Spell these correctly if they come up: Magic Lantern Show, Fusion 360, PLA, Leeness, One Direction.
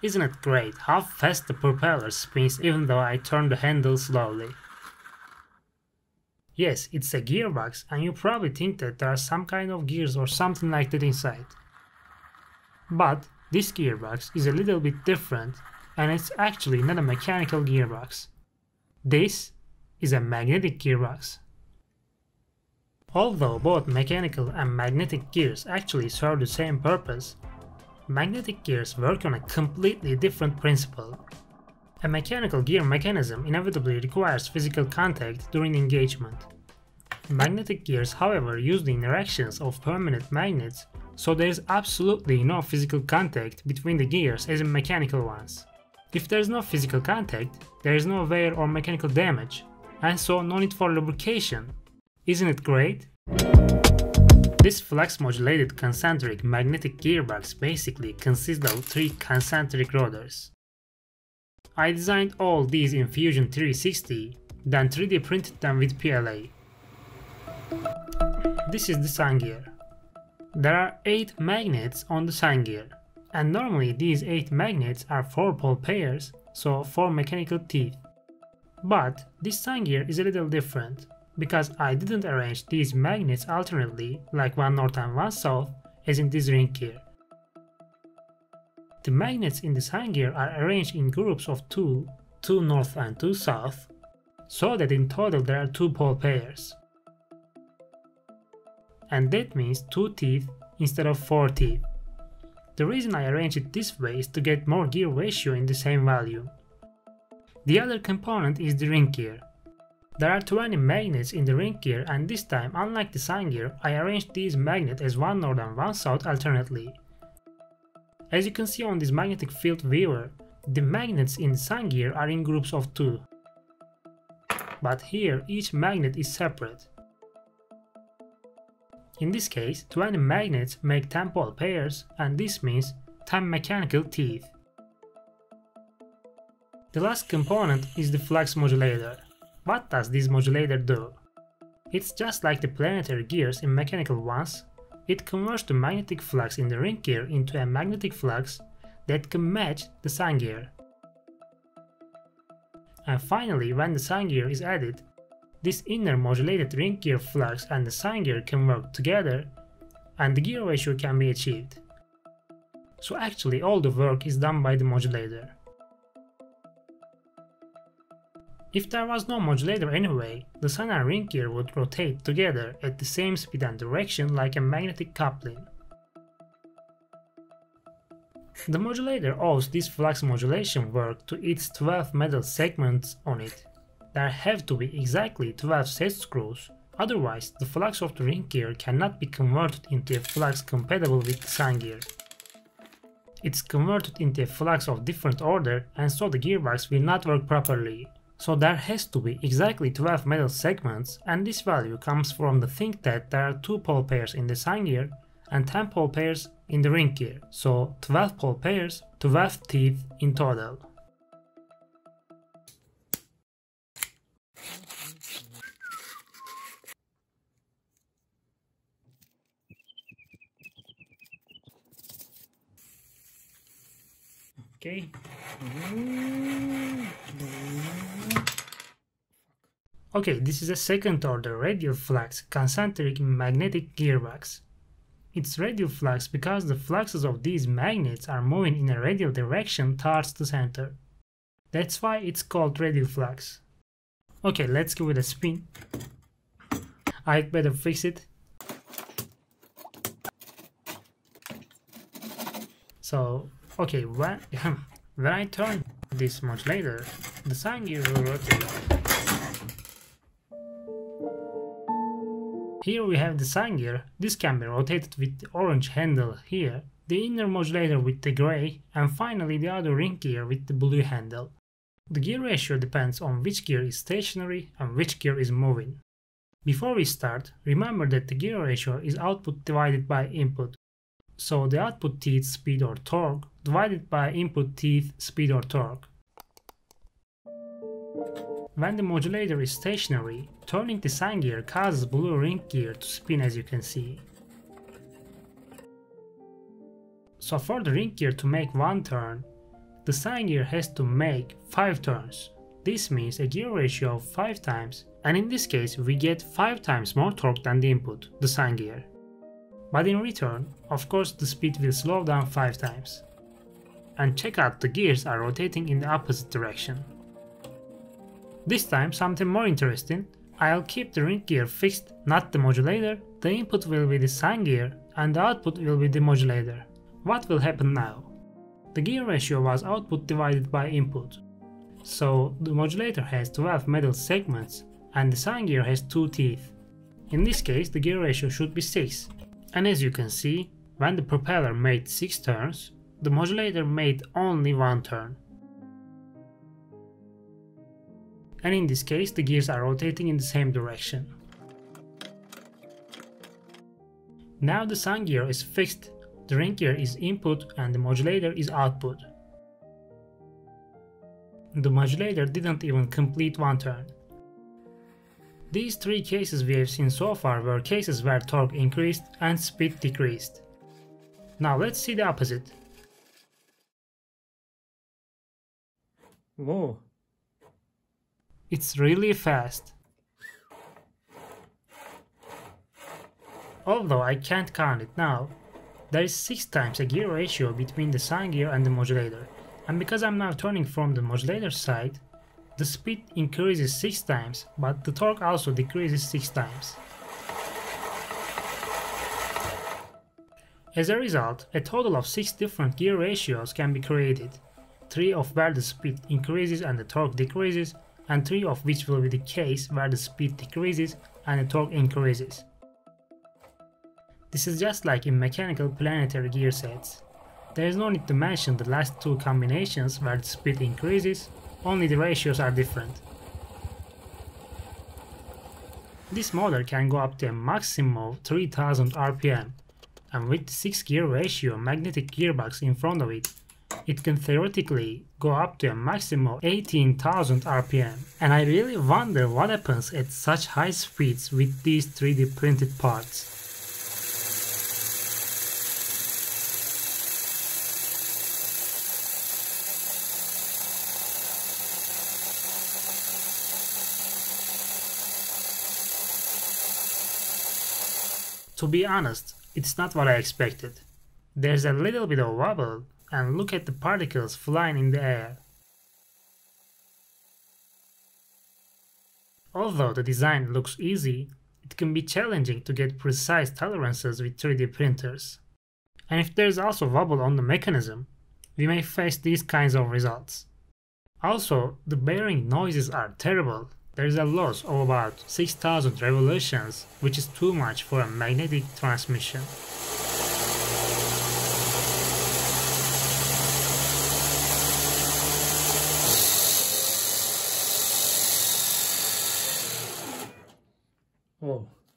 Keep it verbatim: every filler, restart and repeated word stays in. Isn't it great how fast the propeller spins even though I turn the handle slowly? Yes, it's a gearbox, and you probably think that there are some kind of gears or something like that inside. But this gearbox is a little bit different, and it's actually not a mechanical gearbox. This is a magnetic gearbox. Although both mechanical and magnetic gears actually serve the same purpose, magnetic gears work on a completely different principle. A mechanical gear mechanism inevitably requires physical contact during engagement. Magnetic gears, however, use the interactions of permanent magnets, so there is absolutely no physical contact between the gears as in mechanical ones. If there is no physical contact, there is no wear or mechanical damage, and so no need for lubrication. Isn't it great? This flux-modulated concentric magnetic gearbox basically consists of three concentric rotors. I designed all these in Fusion three sixty, then three D printed them with P L A. This is the sun gear. There are eight magnets on the sun gear, and normally these eight magnets are four-pole pairs, so four mechanical teeth. But this sun gear is a little different, because I didn't arrange these magnets alternately, like one north and one south, as in this ring gear. The magnets in the sun gear are arranged in groups of two, two north and two south, so that in total there are two pole pairs. And that means two teeth instead of four teeth. The reason I arranged it this way is to get more gear ratio in the same value. The other component is the ring gear. There are twenty magnets in the ring gear, and this time, unlike the sun gear, I arranged these magnets as one north and one south alternately. As you can see on this magnetic field viewer, the magnets in the sun gear are in groups of two. But here each magnet is separate. In this case, twenty magnets make ten pole pairs, and this means ten mechanical teeth. The last component is the flux modulator. What does this modulator do? It's just like the planetary gears in mechanical ones. It converts the magnetic flux in the ring gear into a magnetic flux that can match the sun gear. And finally, when the sun gear is added, this inner modulated ring gear flux and the sun gear can work together, and the gear ratio can be achieved. So actually all the work is done by the modulator. If there was no modulator anyway, the sun and ring gear would rotate together at the same speed and direction like a magnetic coupling. The modulator owes this flux modulation work to its twelve metal segments on it. There have to be exactly twelve set screws, otherwise the flux of the ring gear cannot be converted into a flux compatible with the sun gear. It's converted into a flux of different order, and so the gearbox will not work properly. So there has to be exactly twelve metal segments, and this value comes from the thing that there are two pole pairs in the sun gear and ten pole pairs in the ring gear, so twelve pole pairs, twelve teeth in total. Okay. Okay, this is a second order radial flux concentric magnetic gearbox. It's radial flux because the fluxes of these magnets are moving in a radial direction towards the center. That's why it's called radial flux. Okay, let's give it a spin. I'd better fix it. So, okay, when, when I turn this modulator, the sun gear will rotate. Here we have the sun gear. This can be rotated with the orange handle here, the inner modulator with the grey, and finally the other ring gear with the blue handle. The gear ratio depends on which gear is stationary and which gear is moving. Before we start, remember that the gear ratio is output divided by input. So the output teeth speed or torque divided by input teeth speed or torque. When the modulator is stationary, turning the sun gear causes blue ring gear to spin, as you can see. So for the ring gear to make one turn, the sine gear has to make five turns. This means a gear ratio of five times, and in this case we get five times more torque than the input, the sine gear. But in return, of course, the speed will slow down five times. And check out, the gears are rotating in the opposite direction. This time something more interesting, I'll keep the ring gear fixed, not the modulator, the input will be the sine gear and the output will be the modulator. What will happen now? The gear ratio was output divided by input. So the modulator has twelve metal segments and the sine gear has two teeth. In this case the gear ratio should be six. And as you can see, when the propeller made six turns, the modulator made only one turn. And in this case the gears are rotating in the same direction. Now the sine gear is fixed, the ring gear is input and the modulator is output. The modulator didn't even complete one turn. These three cases we have seen so far were cases where torque increased and speed decreased. Now let's see the opposite. Whoa! It's really fast. Although I can't count it now, there is six times a gear ratio between the sine gear and the modulator. And because I'm now turning from the modulator side, the speed increases six times, but the torque also decreases six times. As a result, a total of six different gear ratios can be created, three of where the speed increases and the torque decreases, and three of which will be the case where the speed decreases and the torque increases. This is just like in mechanical planetary gear sets. There is no need to mention the last two combinations where the speed increases, only the ratios are different. This motor can go up to a maximum of three thousand R P M. And with the six gear ratio magnetic gearbox in front of it, it can theoretically go up to a maximum of eighteen thousand R P M. And I really wonder what happens at such high speeds with these three D printed parts. To be honest, it's not what I expected. There's a little bit of wobble, and look at the particles flying in the air. Although the design looks easy, it can be challenging to get precise tolerances with three D printers. And if there's also wobble on the mechanism, we may face these kinds of results. Also, the bearing noises are terrible. There is a loss of about six thousand revolutions, which is too much for a magnetic transmission. Whoa.